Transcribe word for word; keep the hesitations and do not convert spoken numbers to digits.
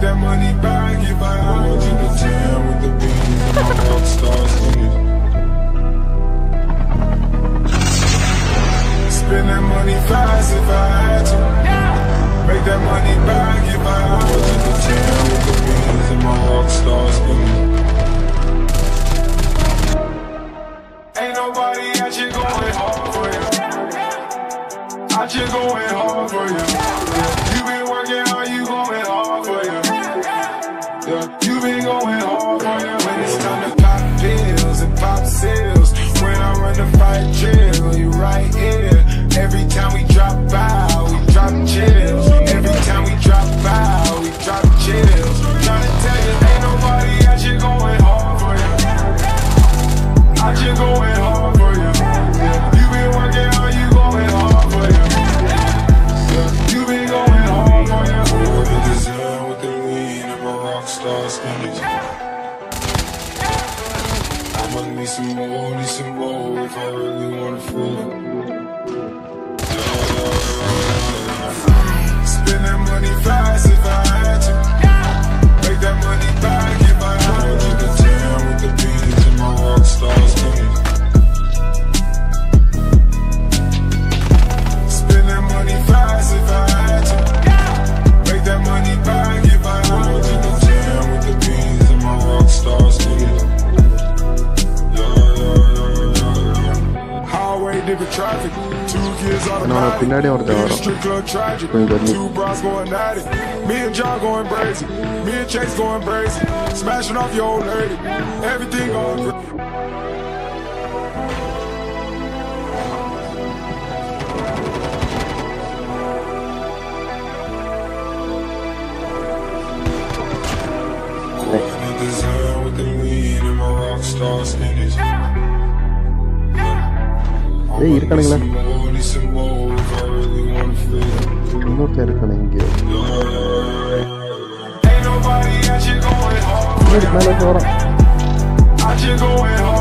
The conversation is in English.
That money back if I hold you to ten with the beans and my rock stars niggas. Spend that money fast if I had to. Make that money back if I hold you to ten with the beans and my rock stars niggas. Ain't nobody at you going hard for you. Out you going hard for you. You been working hard, you going hard for you. You been going hard for you. When it's time to pop pills and pop seals, when I run the fight drill, you right here. Every time we drop by, we drop chills. Every time we drop by, we drop chills. Tryna tell you, ain't nobody out here going hard for you. Out here going hard for you. You been working hard, you going hard for you. You been going hard for you. With the weed and my rock stars, I'ma need some more, need some more if I really wanna feel it. Yeah. Spend that money fast if I had to. Make that money back if I hold you to ten with the beans and my rock stars, nigga. Spend that money fast if I had to. Make that money back if I hold you to ten with the beans and my rock stars, nigga. நான் பின்னாடி ஒருத்த வரும். ஏய் இருக்கானுங்களா இன்னொருத்த இருக்கானு இங்கே மேலே போகிறான்.